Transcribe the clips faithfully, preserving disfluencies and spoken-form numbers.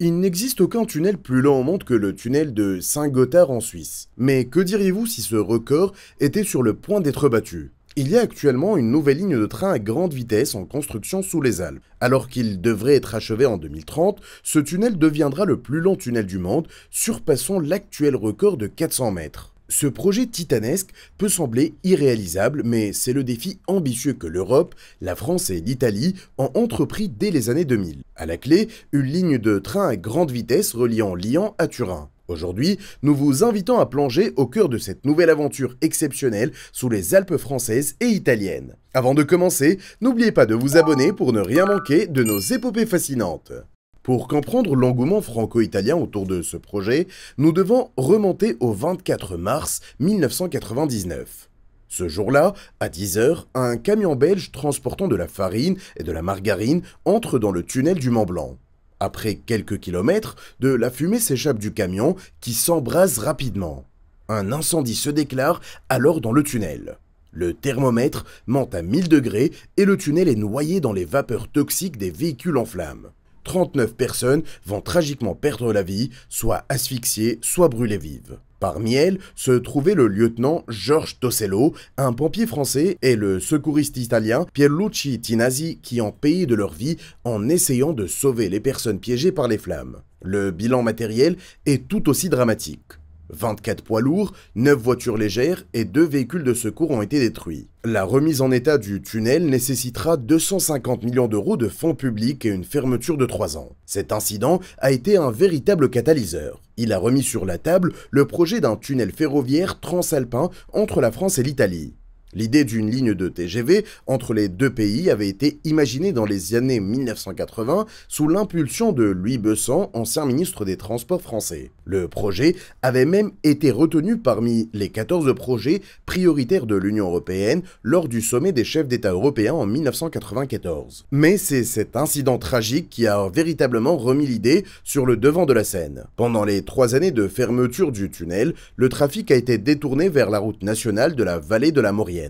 Il n'existe aucun tunnel plus lent au monde que le tunnel de Saint-Gothard en Suisse. Mais que diriez-vous si ce record était sur le point d'être battu? Il y a actuellement une nouvelle ligne de train à grande vitesse en construction sous les Alpes. Alors qu'il devrait être achevé en deux mille trente, ce tunnel deviendra le plus long tunnel du monde, surpassant l'actuel record de quatre cents mètres. Ce projet titanesque peut sembler irréalisable, mais c'est le défi ambitieux que l'Europe, la France et l'Italie ont entrepris dès les années deux mille. À la clé, une ligne de train à grande vitesse reliant Lyon à Turin. Aujourd'hui, nous vous invitons à plonger au cœur de cette nouvelle aventure exceptionnelle sous les Alpes françaises et italiennes. Avant de commencer, n'oubliez pas de vous abonner pour ne rien manquer de nos épopées fascinantes. Pour comprendre l'engouement franco-italien autour de ce projet, nous devons remonter au vingt-quatre mars mille neuf cent quatre-vingt-dix-neuf. Ce jour-là, à dix heures, un camion belge transportant de la farine et de la margarine entre dans le tunnel du Mont-Blanc. Après quelques kilomètres, de la fumée s'échappe du camion qui s'embrase rapidement. Un incendie se déclare alors dans le tunnel. Le thermomètre monte à mille degrés et le tunnel est noyé dans les vapeurs toxiques des véhicules en flammes. trente-neuf personnes vont tragiquement perdre la vie, soit asphyxiées, soit brûlées vives. Parmi elles se trouvait le lieutenant Georges Tosello, un pompier français, et le secouriste italien Pierlucci Tinazzi qui ont payé de leur vie en essayant de sauver les personnes piégées par les flammes. Le bilan matériel est tout aussi dramatique. vingt-quatre poids lourds, neuf voitures légères et deux véhicules de secours ont été détruits. La remise en état du tunnel nécessitera deux cent cinquante millions d'euros de fonds publics et une fermeture de trois ans. Cet incident a été un véritable catalyseur. Il a remis sur la table le projet d'un tunnel ferroviaire transalpin entre la France et l'Italie. L'idée d'une ligne de T G V entre les deux pays avait été imaginée dans les années mille neuf cent quatre-vingt sous l'impulsion de Louis Besson, ancien ministre des Transports français. Le projet avait même été retenu parmi les quatorze projets prioritaires de l'Union européenne lors du sommet des chefs d'État européens en mille neuf cent quatre-vingt-quatorze. Mais c'est cet incident tragique qui a véritablement remis l'idée sur le devant de la scène. Pendant les trois années de fermeture du tunnel, le trafic a été détourné vers la route nationale de la vallée de la Morienne.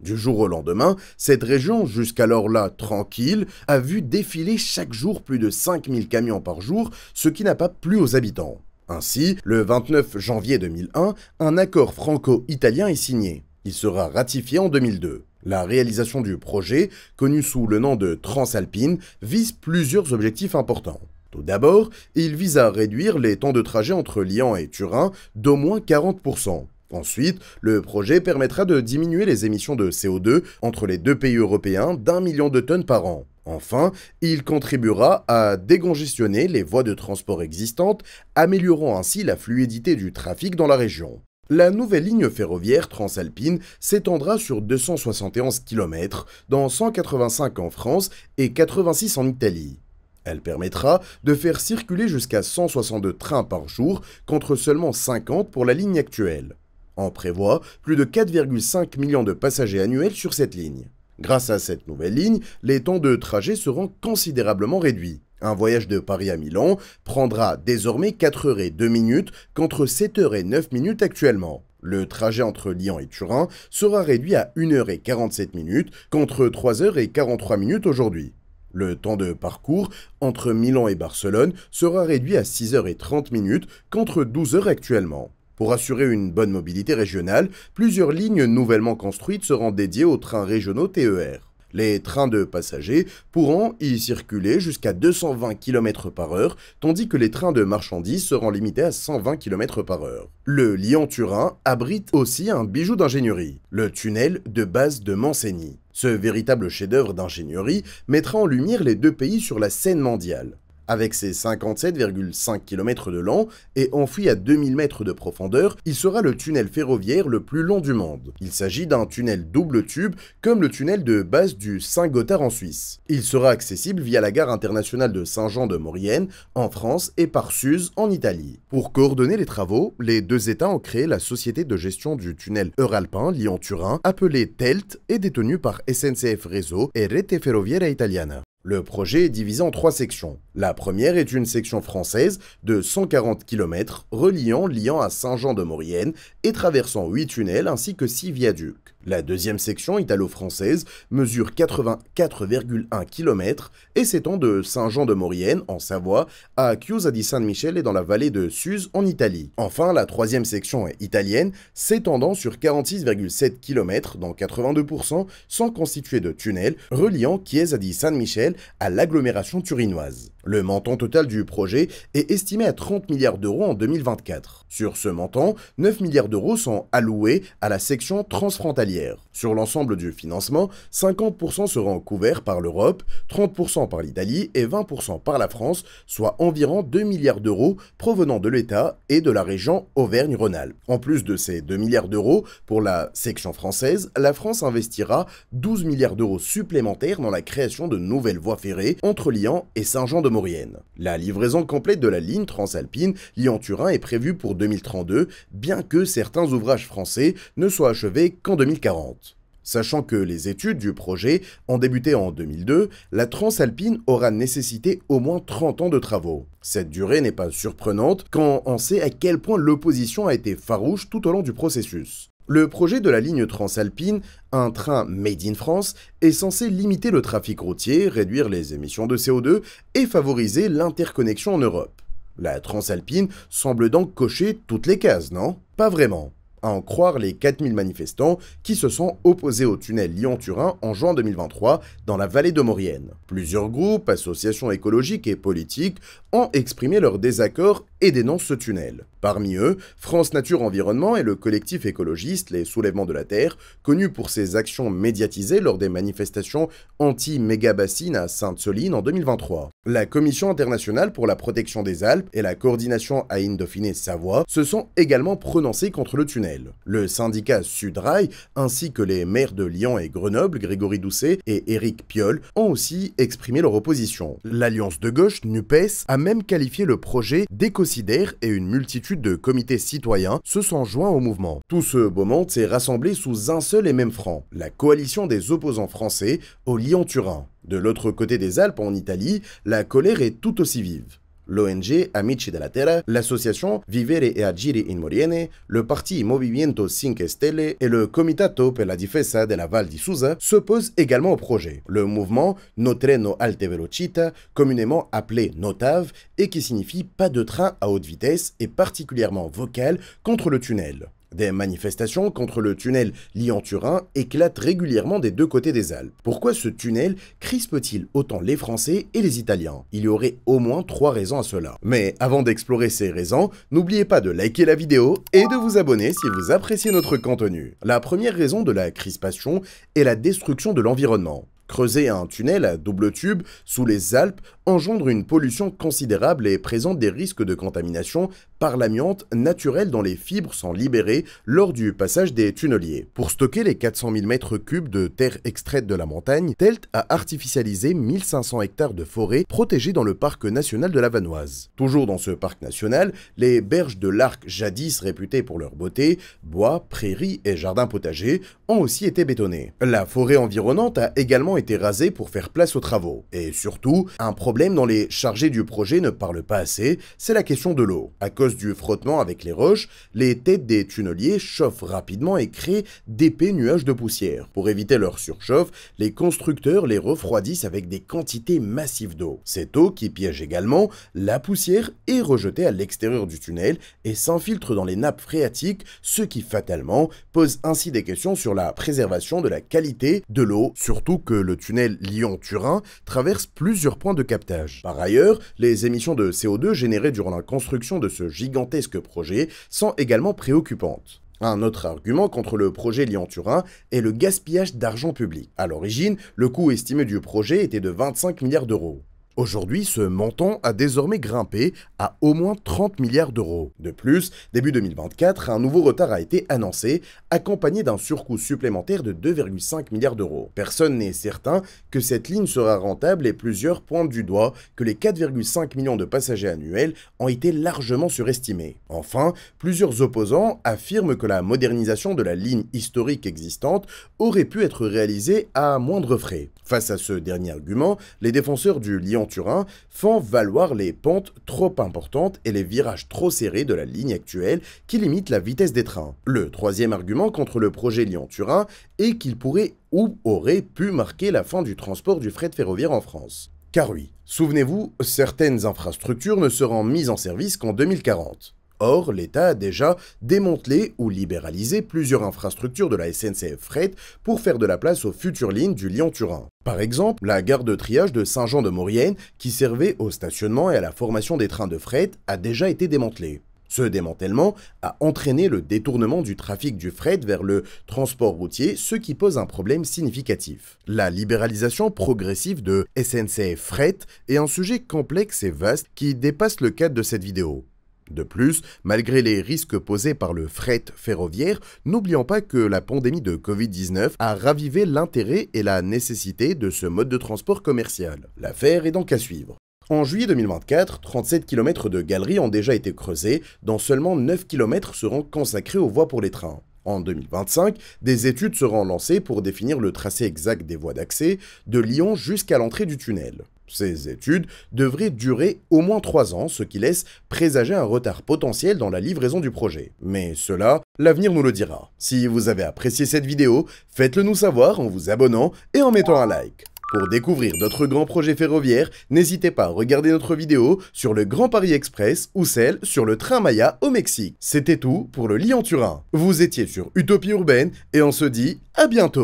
Du jour au lendemain, cette région, jusqu'alors là tranquille, a vu défiler chaque jour plus de cinq mille camions par jour, ce qui n'a pas plu aux habitants. Ainsi, le vingt-neuf janvier deux mille un, un accord franco-italien est signé. Il sera ratifié en deux mille deux. La réalisation du projet, connu sous le nom de Transalpine, vise plusieurs objectifs importants. Tout d'abord, il vise à réduire les temps de trajet entre Lyon et Turin d'au moins quarante pour cent. Ensuite, le projet permettra de diminuer les émissions de C O deux entre les deux pays européens d'un million de tonnes par an. Enfin, il contribuera à décongestionner les voies de transport existantes, améliorant ainsi la fluidité du trafic dans la région. La nouvelle ligne ferroviaire transalpine s'étendra sur deux cent soixante et onze kilomètres, dont cent quatre-vingt-cinq en France et quatre-vingt-six en Italie. Elle permettra de faire circuler jusqu'à cent soixante-deux trains par jour, contre seulement cinquante pour la ligne actuelle. On prévoit plus de quatre virgule cinq millions de passagers annuels sur cette ligne. Grâce à cette nouvelle ligne, les temps de trajet seront considérablement réduits. Un voyage de Paris à Milan prendra désormais quatre heures et deux minutes contre sept heures et neuf minutes actuellement. Le trajet entre Lyon et Turin sera réduit à une heure et quarante-sept minutes contre trois heures et quarante-trois minutes aujourd'hui. Le temps de parcours entre Milan et Barcelone sera réduit à six heures et trente minutes contre douze heures actuellement. Pour assurer une bonne mobilité régionale, plusieurs lignes nouvellement construites seront dédiées aux trains régionaux T E R. Les trains de passagers pourront y circuler jusqu'à deux cent vingt kilomètres par heure, tandis que les trains de marchandises seront limités à cent vingt kilomètres par heure. Le Lyon-Turin abrite aussi un bijou d'ingénierie, le tunnel de base de Mont Cenis. Ce véritable chef-d'œuvre d'ingénierie mettra en lumière les deux pays sur la scène mondiale. Avec ses cinquante-sept virgule cinq kilomètres de long et enfoui à deux mille mètres de profondeur, il sera le tunnel ferroviaire le plus long du monde. Il s'agit d'un tunnel double tube comme le tunnel de base du Saint-Gothard en Suisse. Il sera accessible via la gare internationale de Saint-Jean-de-Maurienne en France et par Suse en Italie. Pour coordonner les travaux, les deux États ont créé la société de gestion du tunnel Euralpin-Lyon-Turin appelée T E L T et détenue par S N C F Réseau et Rete Ferroviaria Italiana. Le projet est divisé en trois sections. La première est une section française de cent quarante kilomètres reliant Lyon à Saint-Jean-de-Maurienne et traversant huit tunnels ainsi que six viaducs. La deuxième section italo-française mesure quatre-vingt-quatre virgule un kilomètres et s'étend de Saint-Jean-de-Maurienne en Savoie à Chiusa di Saint-Michel et dans la vallée de Suse en Italie. Enfin, la troisième section est italienne, s'étendant sur quarante-six virgule sept kilomètres dans quatre-vingt-deux pour cent, sans constituer de tunnel, reliant Chiesa di Saint-Michel à l'agglomération turinoise. Le montant total du projet est estimé à trente milliards d'euros en deux mille vingt-quatre. Sur ce montant, neuf milliards d'euros sont alloués à la section transfrontalière. Sur l'ensemble du financement, cinquante pour cent seront couverts par l'Europe, trente pour cent par l'Italie et vingt pour cent par la France, soit environ deux milliards d'euros provenant de l'État et de la région Auvergne-Rhône-Alpes. En plus de ces deux milliards d'euros pour la section française, la France investira douze milliards d'euros supplémentaires dans la création de nouvelles voies ferrées entre Lyon et Saint-Jean-de-Maurienne. La livraison complète de la ligne transalpine Lyon-Turin est prévue pour deux mille trente-deux, bien que certains ouvrages français ne soient achevés qu'en deux mille quarante. Sachant que les études du projet ont débuté en deux mille deux, la Transalpine aura nécessité au moins trente ans de travaux. Cette durée n'est pas surprenante quand on sait à quel point l'opposition a été farouche tout au long du processus. Le projet de la ligne transalpine, un train made in France, est censé limiter le trafic routier, réduire les émissions de C O deux et favoriser l'interconnexion en Europe. La Transalpine semble donc cocher toutes les cases, non? Pas vraiment. À en croire les quatre mille manifestants qui se sont opposés au tunnel Lyon-Turin en juin deux mille vingt-trois dans la vallée de Maurienne. Plusieurs groupes, associations écologiques et politiques ont exprimé leur désaccord et dénoncent ce tunnel. Parmi eux, France Nature Environnement et le collectif écologiste Les Soulèvements de la Terre, connu pour ses actions médiatisées lors des manifestations anti-méga-bassines à Sainte-Soline en deux mille vingt-trois. La Commission internationale pour la protection des Alpes et la coordination Ain-Dauphiné-Savoie se sont également prononcés contre le tunnel. Le syndicat Sud-Rail ainsi que les maires de Lyon et Grenoble, Grégory Doucet et Eric Piolle, ont aussi exprimé leur opposition. L'alliance de gauche, NUPES, a même qualifié le projet d'écocidaire et une multitude de comités citoyens se sont joints au mouvement. Tout ce beau monde s'est rassemblé sous un seul et même franc, la coalition des opposants français au Lyon-Turin. De l'autre côté des Alpes, en Italie, la colère est tout aussi vive. L'O N G Amici della Terra, l'association Vivere e Agire in Moriene, le parti Movimento Cinque Stelle et le Comitato per la difesa della Val di Susa s'opposent également au projet. Le mouvement No Treno Alte Velocità, communément appelé No T A V et qui signifie pas de train à haute vitesse, est particulièrement vocal contre le tunnel. Des manifestations contre le tunnel Lyon-Turin éclatent régulièrement des deux côtés des Alpes. Pourquoi ce tunnel crispe-t-il autant les Français et les Italiens? Il y aurait au moins trois raisons à cela. Mais avant d'explorer ces raisons, n'oubliez pas de liker la vidéo et de vous abonner si vous appréciez notre contenu. La première raison de la crispation est la destruction de l'environnement. Creuser un tunnel à double tube sous les Alpes engendre une pollution considérable et présente des risques de contamination par l'amiante naturelle dont les fibres sont libérées lors du passage des tunneliers. Pour stocker les quatre cent mille mètres cubes de terre extraite de la montagne, T E L T a artificialisé mille cinq cents hectares de forêt protégées dans le parc national de la Vanoise. Toujours dans ce parc national, les berges de l'Arc, jadis réputées pour leur beauté, bois, prairies et jardins potagers, ont aussi été bétonnées. La forêt environnante a également été été rasé pour faire place aux travaux. Et surtout, un problème dont les chargés du projet ne parlent pas assez, c'est la question de l'eau. À cause du frottement avec les roches, les têtes des tunneliers chauffent rapidement et créent d'épais nuages de poussière. Pour éviter leur surchauffe, les constructeurs les refroidissent avec des quantités massives d'eau. Cette eau, qui piège également la poussière, est rejetée à l'extérieur du tunnel et s'infiltre dans les nappes phréatiques, ce qui fatalement pose ainsi des questions sur la préservation de la qualité de l'eau, surtout que le tunnel Lyon-Turin traverse plusieurs points de captage. Par ailleurs, les émissions de C O deux générées durant la construction de ce gigantesque projet sont également préoccupantes. Un autre argument contre le projet Lyon-Turin est le gaspillage d'argent public. À l'origine, le coût estimé du projet était de vingt-cinq milliards d'euros. Aujourd'hui, ce montant a désormais grimpé à au moins trente milliards d'euros. De plus, début deux mille vingt-quatre, un nouveau retard a été annoncé, accompagné d'un surcoût supplémentaire de deux virgule cinq milliards d'euros. Personne n'est certain que cette ligne sera rentable et plusieurs pointent du doigt que les quatre virgule cinq millions de passagers annuels ont été largement surestimés. Enfin, plusieurs opposants affirment que la modernisation de la ligne historique existante aurait pu être réalisée à moindre frais. Face à ce dernier argument, les défenseurs du Lyon Avignon-Turin font valoir les pentes trop importantes et les virages trop serrés de la ligne actuelle qui limitent la vitesse des trains. Le troisième argument contre le projet Lyon-Turin est qu'il pourrait ou aurait pu marquer la fin du transport du fret ferroviaire en France. Car oui, souvenez-vous, certaines infrastructures ne seront mises en service qu'en deux mille quarante. Or, l'État a déjà démantelé ou libéralisé plusieurs infrastructures de la S N C F Fret pour faire de la place aux futures lignes du Lyon-Turin. Par exemple, la gare de triage de Saint-Jean-de-Maurienne, qui servait au stationnement et à la formation des trains de fret, a déjà été démantelée. Ce démantèlement a entraîné le détournement du trafic du fret vers le transport routier, ce qui pose un problème significatif. La libéralisation progressive de S N C F Fret est un sujet complexe et vaste qui dépasse le cadre de cette vidéo. De plus, malgré les risques posés par le fret ferroviaire, n'oublions pas que la pandémie de Covid dix-neuf a ravivé l'intérêt et la nécessité de ce mode de transport commercial. L'affaire est donc à suivre. En juillet deux mille vingt-quatre, trente-sept kilomètres de galeries ont déjà été creusés, dont seulement neuf kilomètres seront consacrés aux voies pour les trains. En deux mille vingt-cinq, des études seront lancées pour définir le tracé exact des voies d'accès de Lyon jusqu'à l'entrée du tunnel. Ces études devraient durer au moins trois ans, ce qui laisse présager un retard potentiel dans la livraison du projet. Mais cela, l'avenir nous le dira. Si vous avez apprécié cette vidéo, faites-le nous savoir en vous abonnant et en mettant un like. Pour découvrir d'autres grands projets ferroviaires, n'hésitez pas à regarder notre vidéo sur le Grand Paris Express ou celle sur le train Maya au Mexique. C'était tout pour le Lyon-Turin. Vous étiez sur Utopie Urbaine et on se dit à bientôt.